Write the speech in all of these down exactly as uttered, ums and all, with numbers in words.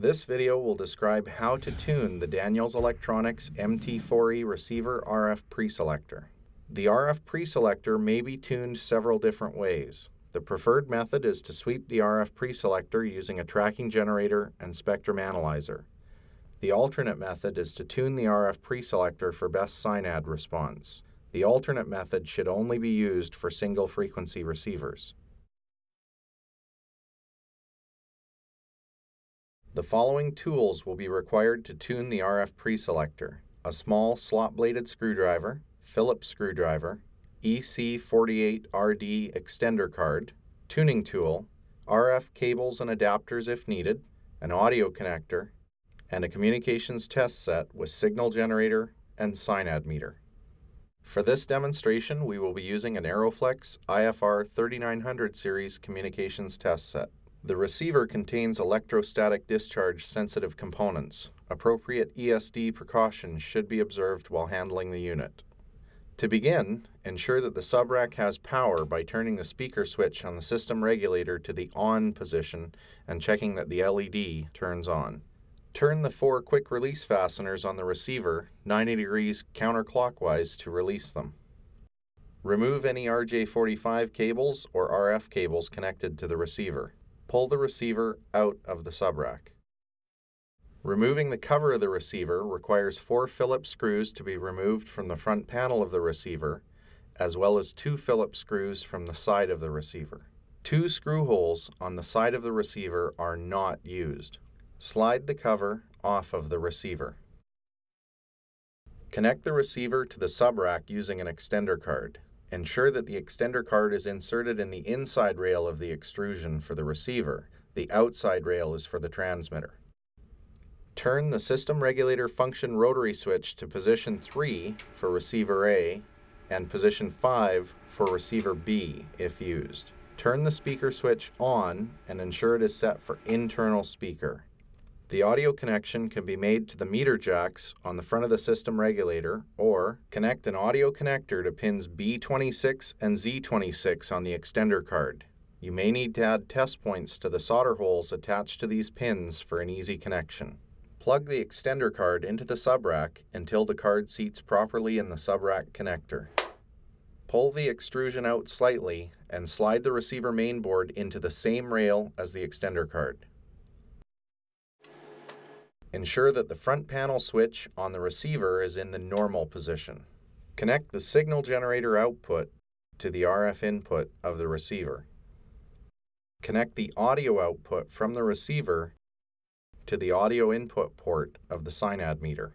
This video will describe how to tune the Daniels Electronics M T four E receiver R F preselector. The R F preselector may be tuned several different ways. The preferred method is to sweep the R F preselector using a tracking generator and spectrum analyzer. The alternate method is to tune the R F preselector for best SINAD response. The alternate method should only be used for single frequency receivers. The following tools will be required to tune the R F preselector: a small slot-bladed screwdriver, Phillips screwdriver, E C forty-eight R D extender card, tuning tool, R F cables and adapters if needed, an audio connector, and a communications test set with signal generator and SINAD meter. For this demonstration, we will be using an Aeroflex I F R thirty-nine hundred series communications test set. The receiver contains electrostatic discharge sensitive components. Appropriate E S D precautions should be observed while handling the unit. To begin, ensure that the subrack has power by turning the speaker switch on the system regulator to the on position and checking that the L E D turns on. Turn the four quick release fasteners on the receiver ninety degrees counterclockwise to release them. Remove any R J forty-five cables or R F cables connected to the receiver. Pull the receiver out of the subrack. Removing the cover of the receiver requires four Phillips screws to be removed from the front panel of the receiver, as well as two Phillips screws from the side of the receiver. Two screw holes on the side of the receiver are not used. Slide the cover off of the receiver. Connect the receiver to the subrack using an extender card. Ensure that the extender card is inserted in the inside rail of the extrusion for the receiver. The outside rail is for the transmitter. Turn the system regulator function rotary switch to position three for receiver A and position five for receiver B if used. Turn the speaker switch on and ensure it is set for internal speaker. The audio connection can be made to the meter jacks on the front of the system regulator, or connect an audio connector to pins B twenty-six and Z twenty-six on the extender card. You may need to add test points to the solder holes attached to these pins for an easy connection. Plug the extender card into the subrack until the card seats properly in the subrack connector. Pull the extrusion out slightly and slide the receiver mainboard into the same rail as the extender card. Ensure that the front panel switch on the receiver is in the normal position. Connect the signal generator output to the R F input of the receiver. Connect the audio output from the receiver to the audio input port of the SINAD meter.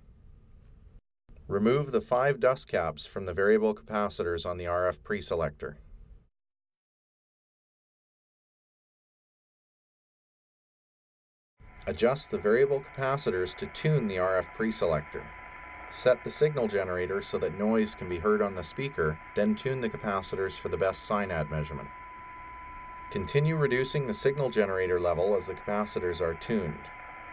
Remove the five dust caps from the variable capacitors on the R F preselector. Adjust the variable capacitors to tune the R F preselector. Set the signal generator so that noise can be heard on the speaker, then tune the capacitors for the best SINAD measurement. Continue reducing the signal generator level as the capacitors are tuned.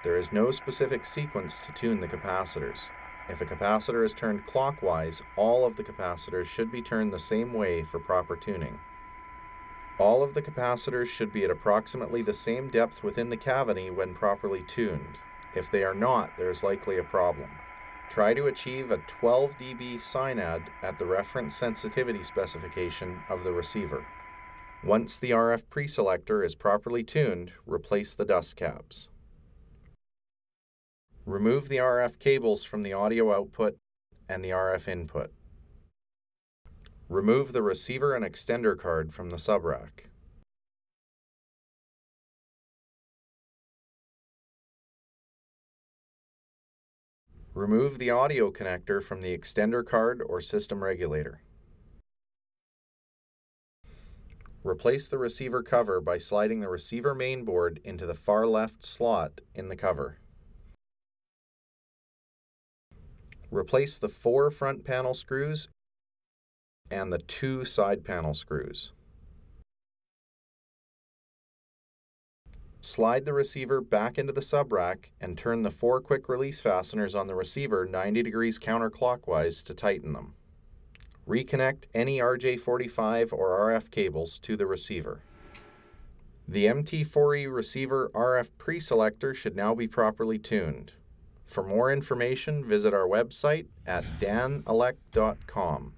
There is no specific sequence to tune the capacitors. If a capacitor is turned clockwise, all of the capacitors should be turned the same way for proper tuning. All of the capacitors should be at approximately the same depth within the cavity when properly tuned. If they are not, there is likely a problem. Try to achieve a twelve D B SINAD at the reference sensitivity specification of the receiver. Once the R F preselector is properly tuned, replace the dust caps. Remove the R F cables from the audio output and the R F input. Remove the receiver and extender card from the subrack. Remove the audio connector from the extender card or system regulator. Replace the receiver cover by sliding the receiver mainboard into the far left slot in the cover. Replace the four front panel screws and the two side panel screws. Slide the receiver back into the subrack and turn the four quick release fasteners on the receiver ninety degrees counterclockwise to tighten them. Reconnect any R J forty-five or R F cables to the receiver. The M T four E receiver R F preselector should now be properly tuned. For more information, visit our website at dan elec dot com.